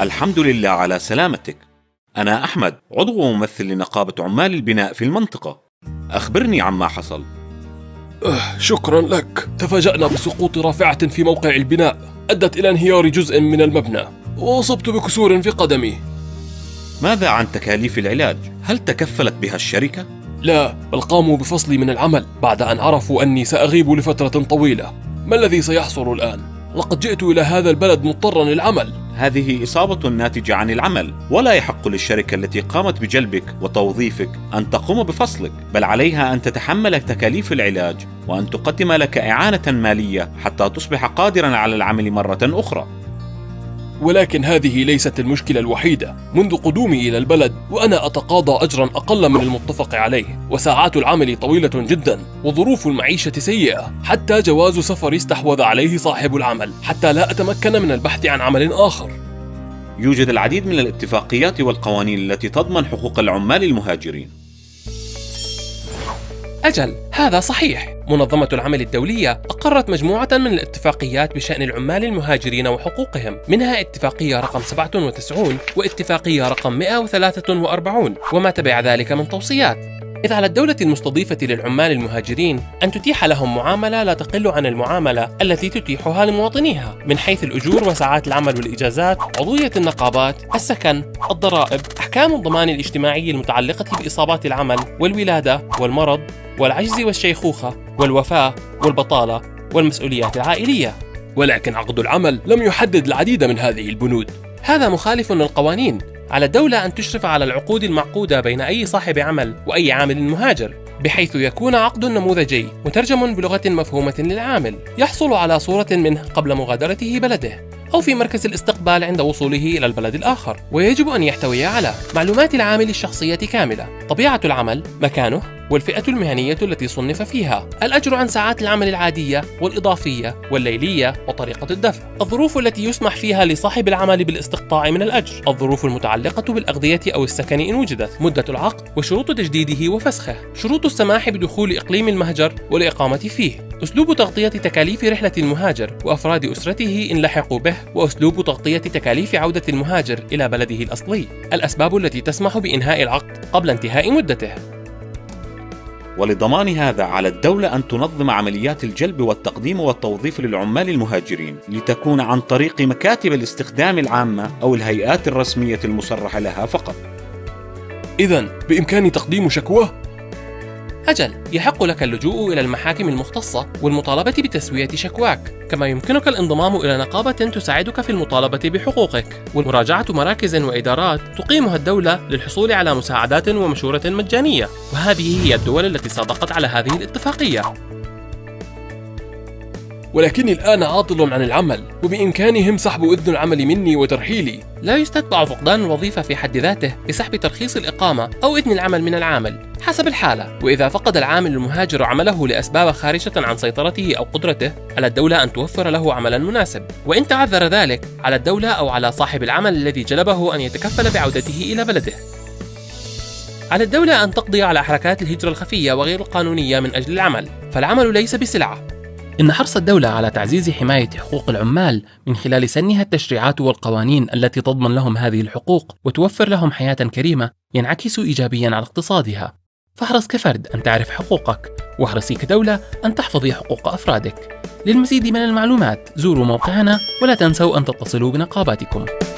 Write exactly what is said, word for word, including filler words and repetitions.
الحمد لله على سلامتك. أنا أحمد، عضو وممثل لنقابة عمال البناء في المنطقة. أخبرني عما حصل. أه شكرا لك. تفاجأنا بسقوط رافعة في موقع البناء أدت إلى انهيار جزء من المبنى، وأصبت بكسور في قدمي. ماذا عن تكاليف العلاج؟ هل تكفلت بها الشركة؟ لا، بل قاموا بفصلي من العمل بعد أن عرفوا أني سأغيب لفترة طويلة. ما الذي سيحصل الآن؟ لقد جئت إلى هذا البلد مضطرا للعمل. هذه إصابة ناتجة عن العمل، ولا يحق للشركة التي قامت بجلبك وتوظيفك أن تقوم بفصلك، بل عليها أن تتحمل تكاليف العلاج وأن تقدم لك إعانة مالية حتى تصبح قادرا على العمل مرة أخرى. ولكن هذه ليست المشكلة الوحيدة. منذ قدومي إلى البلد وأنا أتقاضى أجرا أقل من المتفق عليه، وساعات العمل طويلة جدا، وظروف المعيشة سيئة، حتى جواز سفري استحوذ عليه صاحب العمل حتى لا أتمكن من البحث عن عمل آخر. يوجد العديد من الاتفاقيات والقوانين التي تضمن حقوق العمال المهاجرين. أجل، هذا صحيح. منظمة العمل الدولية أقرت مجموعة من الاتفاقيات بشأن العمال المهاجرين وحقوقهم، منها اتفاقية رقم سبعة وتسعين واتفاقية رقم مئة وثلاثة وأربعين وما تبع ذلك من توصيات. إذ على الدولة المستضيفة للعمال المهاجرين أن تتيح لهم معاملة لا تقل عن المعاملة التي تتيحها لمواطنيها، من حيث الأجور وساعات العمل والإجازات، عضوية النقابات، السكن، الضرائب، أحكام الضمان الاجتماعي المتعلقة بإصابات العمل والولادة والمرض والعجز والشيخوخة والوفاة والبطالة والمسؤوليات العائلية. ولكن عقد العمل لم يحدد العديد من هذه البنود. هذا مخالف للقوانين. على الدولة أن تشرف على العقود المعقودة بين أي صاحب عمل وأي عامل مهاجر، بحيث يكون عقد نموذجي مترجم بلغة مفهومة للعامل، يحصل على صورة منه قبل مغادرته بلده أو في مركز الاستقبال عند وصوله إلى البلد الآخر، ويجب أن يحتوي على معلومات العامل الشخصية كاملة، طبيعة العمل، مكانه، والفئة المهنية التي صنف فيها، الأجر عن ساعات العمل العادية والإضافية والليلية وطريقة الدفع، الظروف التي يسمح فيها لصاحب العمل بالاستقطاع من الأجر، الظروف المتعلقة بالأغذية أو السكن إن وجدت، مدة العقد وشروط تجديده وفسخه، شروط السماح بدخول إقليم المهجر والإقامة فيه، أسلوب تغطية تكاليف رحلة المهاجر وأفراد أسرته إن لحقوا به، وأسلوب تغطية تكاليف عودة المهاجر إلى بلده الأصلي، الأسباب التي تسمح بإنهاء العقد قبل انتهاء مدته. ولضمان هذا على الدولة أن تنظم عمليات الجلب والتقديم والتوظيف للعمال المهاجرين، لتكون عن طريق مكاتب الاستخدام العامة أو الهيئات الرسمية المصرح لها فقط. إذن بإمكاني تقديم شكوى؟ أجل، يحق لك اللجوء إلى المحاكم المختصة والمطالبة بتسوية شكواك، كما يمكنك الانضمام إلى نقابة تساعدك في المطالبة بحقوقك، ومراجعة مراكز وإدارات تقيمها الدولة للحصول على مساعدات ومشورة مجانية، وهذه هي الدول التي صادقت على هذه الاتفاقية. ولكني الآن عاطل عن العمل، وبإمكانهم سحب إذن العمل مني وترحيلي. لا يستتبع فقدان الوظيفة في حد ذاته بسحب ترخيص الإقامة أو إذن العمل من العامل حسب الحالة. وإذا فقد العامل المهاجر عمله لأسباب خارجة عن سيطرته أو قدرته، على الدولة أن توفر له عملا مناسب، وإن تعذر ذلك على الدولة أو على صاحب العمل الذي جلبه أن يتكفل بعودته إلى بلده. على الدولة أن تقضي على حركات الهجرة الخفية وغير القانونية من أجل العمل، فالعمل ليس بسلعة. إن حرص الدولة على تعزيز حماية حقوق العمال من خلال سنها التشريعات والقوانين التي تضمن لهم هذه الحقوق وتوفر لهم حياة كريمة ينعكس إيجابياً على اقتصادها. فاحرص كفرد أن تعرف حقوقك، واحرصي كدولة أن تحفظي حقوق أفرادك. للمزيد من المعلومات زوروا موقعنا، ولا تنسوا أن تتصلوا بنقاباتكم.